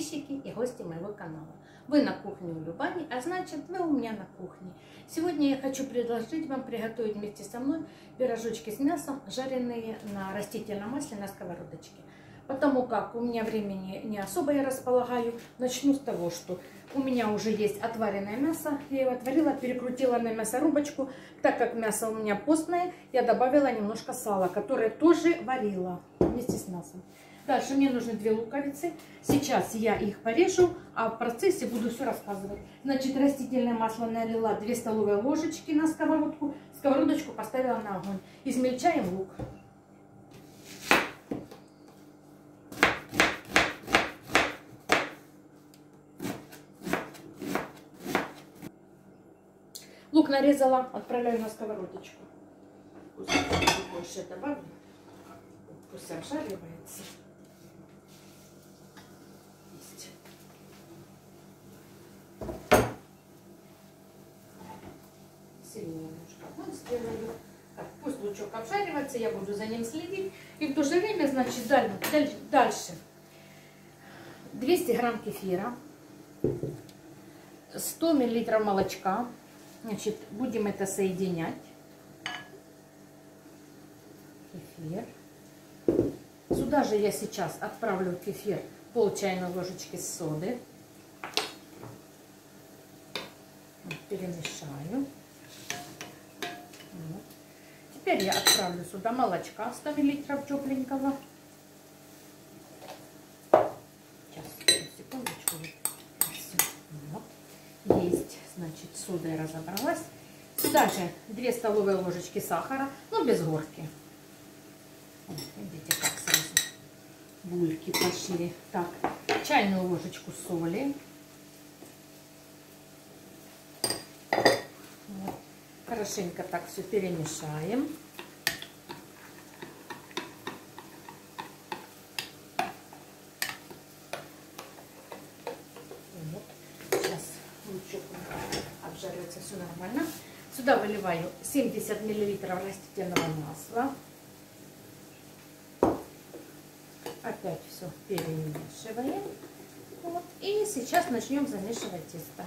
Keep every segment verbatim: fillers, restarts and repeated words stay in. подписчики и гости моего канала. Вы на кухне у Любани, а значит вы у меня на кухне. Сегодня я хочу предложить вам приготовить вместе со мной пирожочки с мясом, жареные на растительном масле на сковородочке. Потому как у меня времени не особо я располагаю, начну с того, что у меня уже есть отваренное мясо. Я его отварила, перекрутила на мясорубочку. Так как мясо у меня постное, я добавила немножко сала, которое тоже варила вместе с мясом. Дальше мне нужны две луковицы. Сейчас я их порежу, а в процессе буду все рассказывать. Значит, растительное масло налила две столовые ложечки на сковородку. Сковородочку поставила на огонь. Измельчаем лук. Лук нарезала, отправляю на сковородочку. Больше добавлю. Пусть обжаривается. Есть. Сильнее немножко огонь сделаю. Так, пусть лучок обжаривается, я буду за ним следить. И в то же время, значит, дальше двести грамм кефира, сто миллилитров молочка. Значит, будем это соединять. Кефир. Сюда же я сейчас отправлю кефир пол чайной ложечки соды. Перемешаю. Вот. Теперь я отправлю сюда молочка сто миллилитров тепленького. Значит, сода я разобралась. Сюда же две столовые ложечки сахара, но без горки. Вот, видите, как сразу бульки пошли. Так, чайную ложечку соли. Вот. Хорошенько так все перемешаем. Обжаривается все нормально. Сюда выливаю семьдесят миллилитров растительного масла. Опять все перемешиваем. Вот. И сейчас начнем замешивать тесто.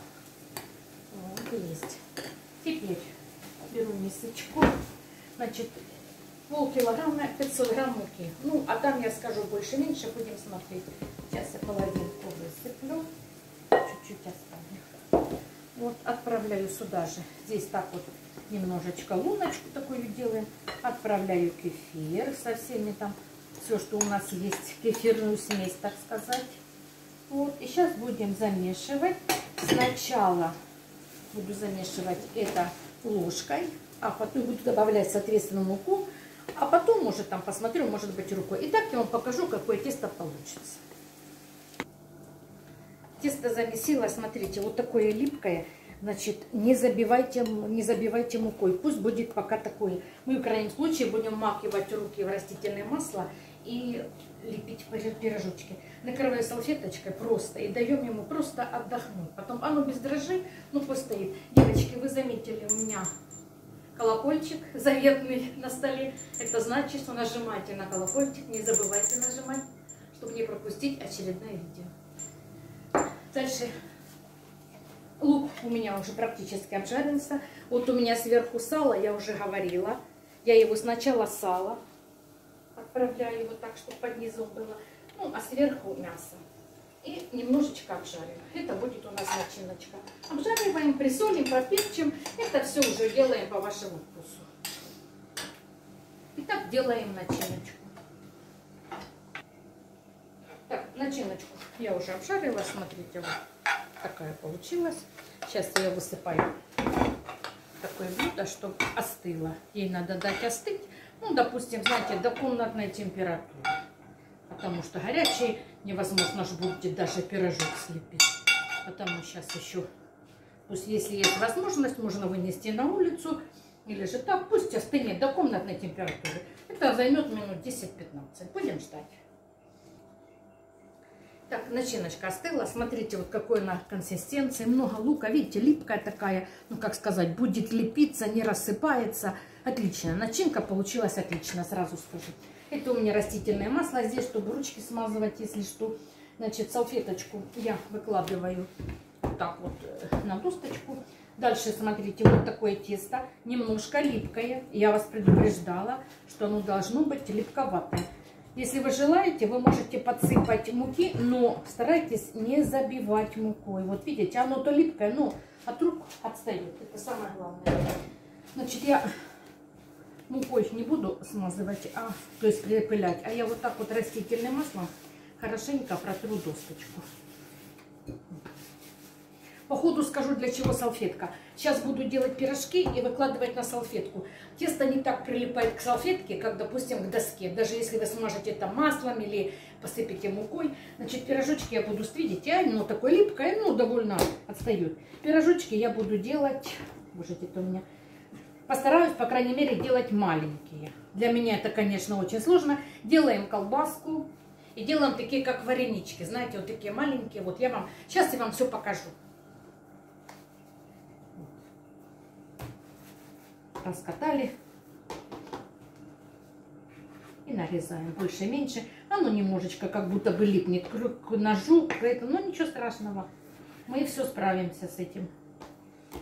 Вот, есть. Теперь беру мисочку. Значит, полкилограмма на пятьсот грамм муки. Ну, а там я скажу больше-меньше, будем смотреть. Сейчас я половинку высыплю. Чуть-чуть оставлю. Вот, отправляю сюда же, здесь так вот немножечко луночку такую делаем, отправляю кефир со всеми там, все, что у нас есть, кефирную смесь, так сказать. Вот, и сейчас будем замешивать. Сначала буду замешивать это ложкой, а потом буду добавлять, соответственно, муку, а потом, может, там посмотрю, может быть, рукой. И так я вам покажу, какое тесто получится. Тесто замесила, смотрите, вот такое липкое, значит, не забивайте, не забивайте мукой, пусть будет пока такое. Мы в крайнем случае будем вмакивать руки в растительное масло и лепить пирожочки. Накрываю салфеточкой просто и даем ему просто отдохнуть. Потом оно без дрожжей, ну, постоит. Девочки, вы заметили, у меня колокольчик заветный на столе. Это значит, что нажимайте на колокольчик, не забывайте нажимать, чтобы не пропустить очередное видео. Дальше лук у меня уже практически обжарился. Вот у меня сверху сало, я уже говорила. Я его сначала сало отправляю его так, чтобы под низом было. Ну, а сверху мясо. И немножечко обжарим. Это будет у нас начиночка. Обжариваем, присолим, попепчим. Это все уже делаем по вашему вкусу. Итак, делаем начиночку. Начиночку я уже обжарила, смотрите, вот такая получилась. Сейчас я высыпаю в такое блюдо, чтобы остыла. Ей надо дать остыть, ну, допустим, знаете, до комнатной температуры. Потому что горячей невозможно же будет даже пирожок слепить. Потому сейчас еще, пусть если есть возможность, можно вынести на улицу. Или же так, пусть остынет до комнатной температуры. Это займет минут десять-пятнадцать. Будем ждать. Так, начиночка остыла. Смотрите, вот какой она консистенции. Много лука. Видите, липкая такая. Ну, как сказать, будет лепиться, не рассыпается. Отлично. Начинка получилась отлично, сразу скажу. Это у меня растительное масло здесь, чтобы ручки смазывать, если что. Значит, салфеточку я выкладываю вот так вот на досточку. Дальше, смотрите, вот такое тесто, немножко липкое. Я вас предупреждала, что оно должно быть липковатое. Если вы желаете, вы можете подсыпать муки, но старайтесь не забивать мукой. Вот видите, оно то липкое, но от рук отстает. Это самое главное. Значит, я мукой не буду смазывать, а, то есть припылять. А я вот так вот растительным маслом хорошенько протру досточку. По ходу скажу, для чего салфетка. Сейчас буду делать пирожки и выкладывать на салфетку. Тесто не так прилипает к салфетке, как, допустим, к доске. Даже если вы смажете это маслом или посыпете мукой. Значит, пирожочки я буду, видите, оно такое липкое, ну, довольно отстает. Пирожочки я буду делать, боже, это у меня, постараюсь, по крайней мере, делать маленькие. Для меня это, конечно, очень сложно. Делаем колбаску и делаем такие, как варенички. Знаете, вот такие маленькие. Вот я вам, сейчас я вам все покажу. Раскатали и нарезаем больше-меньше. Оно немножечко как будто бы липнет к ножу, поэтому, но ничего страшного. Мы все справимся с этим.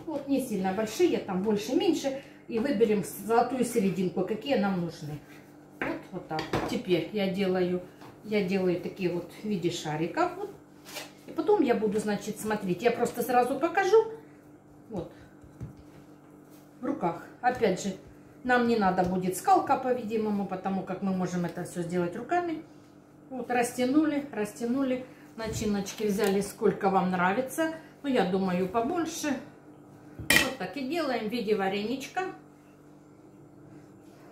Вот не сильно большие, там больше-меньше. И выберем золотую серединку, какие нам нужны. Вот, вот так. Теперь я делаю, я делаю такие вот в виде шариков. Вот. И потом я буду, значит, смотреть. Я просто сразу покажу. Вот. В руках. Опять же, нам не надо будет скалка, по-видимому, потому как мы можем это все сделать руками. Вот, растянули, растянули. Начиночки взяли, сколько вам нравится. Ну, я думаю, побольше. Вот так и делаем в виде вареничка.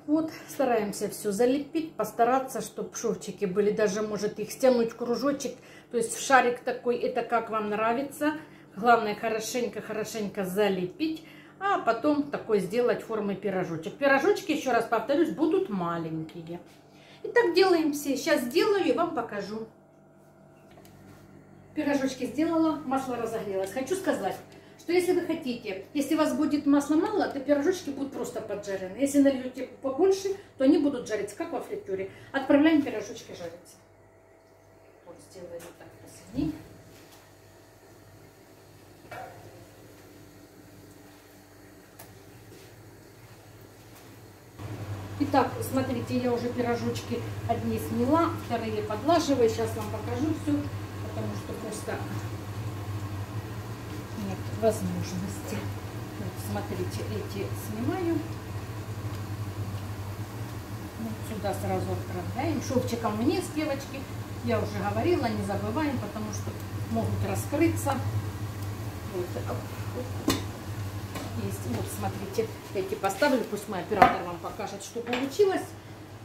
Вот, стараемся все залепить, постараться, чтобы шовчики были, даже, может, их стянуть кружочек. То есть, шарик такой, это как вам нравится. Главное, хорошенько-хорошенько залепить. А потом такой сделать формы пирожочек. Пирожочки, еще раз повторюсь, будут маленькие. И так делаем все. Сейчас сделаю и вам покажу. Пирожочки сделала, масло разогрелось. Хочу сказать, что если вы хотите, если у вас будет масла мало, то пирожочки будут просто поджарены. Если нальете побольше, то они будут жариться, как во фритюре. Отправляем пирожочки жариться. Вот сделаю так, посоединить. Итак, смотрите, я уже пирожочки одни сняла, вторые подлаживаю. Сейчас вам покажу все, потому что просто нет возможности. Вот, смотрите, эти снимаю. Вот сюда сразу отправляем. Шовчиком вниз, девочки. Я уже говорила, не забываем, потому что могут раскрыться. Вот. Есть. Вот, смотрите, эти поставлю, пусть мой оператор вам покажет, что получилось.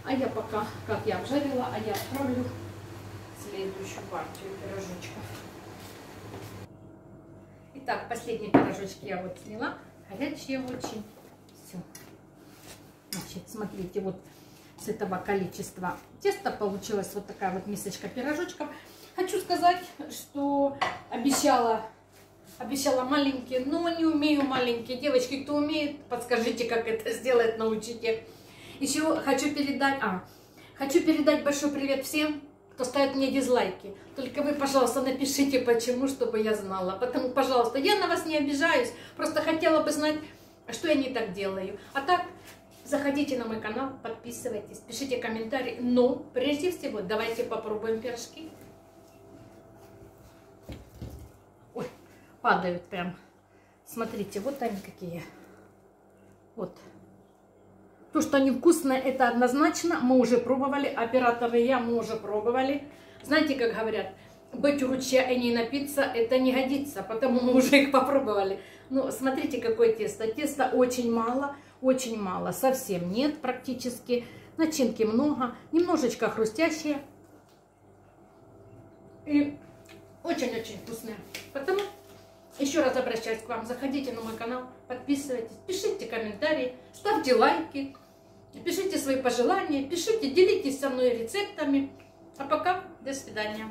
А я пока, как я обжарила, а я отправлю следующую партию пирожочков. Итак, последние пирожочки я вот сняла, горячие очень. Все. Значит, смотрите, вот с этого количества теста получилась вот такая вот мисочка пирожочков. Хочу сказать, что обещала... Обещала маленькие, но не умею маленькие. Девочки, кто умеет, подскажите, как это сделать, научите. Еще хочу передать, а, хочу передать большой привет всем, кто ставит мне дизлайки. Только вы, пожалуйста, напишите, почему, чтобы я знала. Потому, пожалуйста, я на вас не обижаюсь. Просто хотела бы знать, что я не так делаю. А так, заходите на мой канал, подписывайтесь, пишите комментарии. Но, прежде всего, давайте попробуем пирожки. Падают прям. Смотрите, вот они какие. Вот. То, что они вкусные, это однозначно. Мы уже пробовали. Операторы и я, мы уже пробовали. Знаете, как говорят, быть в ручье и не напиться, это не годится. Потому мы уже их попробовали. Ну, смотрите, какое тесто. Теста очень мало, очень мало. Совсем нет практически. Начинки много. Немножечко хрустящие. И очень-очень вкусные. Потому... Еще раз обращаюсь к вам, заходите на мой канал, подписывайтесь, пишите комментарии, ставьте лайки, пишите свои пожелания, пишите, делитесь со мной рецептами. А пока, до свидания.